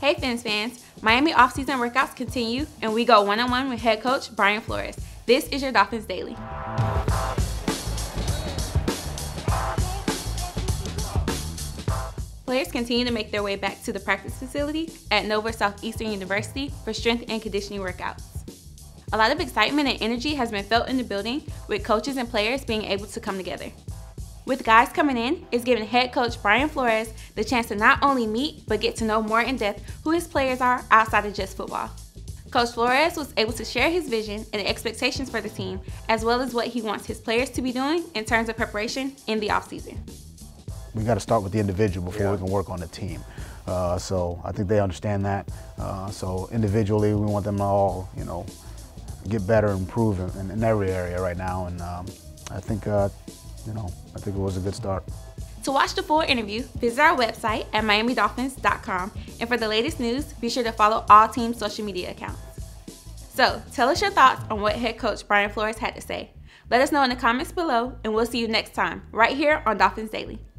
Hey Fins fans, Miami offseason workouts continue and we go one-on-one with head coach Brian Flores. This is your Dolphins Daily. Players continue to make their way back to the practice facility at Nova Southeastern University for strength and conditioning workouts. A lot of excitement and energy has been felt in the building, with coaches and players being able to come together. With guys coming in, it's giving head coach Brian Flores the chance to not only meet, but get to know more in depth who his players are outside of just football. Coach Flores was able to share his vision and expectations for the team, as well as what he wants his players to be doing in terms of preparation in the offseason. We got to start with the individual before we can work on the team. So I think they understand that. So individually, we want them to all, get better and improve in every area right now. And I think it was a good start. To watch the full interview, visit our website at miamidolphins.com. And for the latest news, be sure to follow all teams' social media accounts. So tell us your thoughts on what head coach Brian Flores had to say. Let us know in the comments below, and we'll see you next time right here on Dolphins Daily.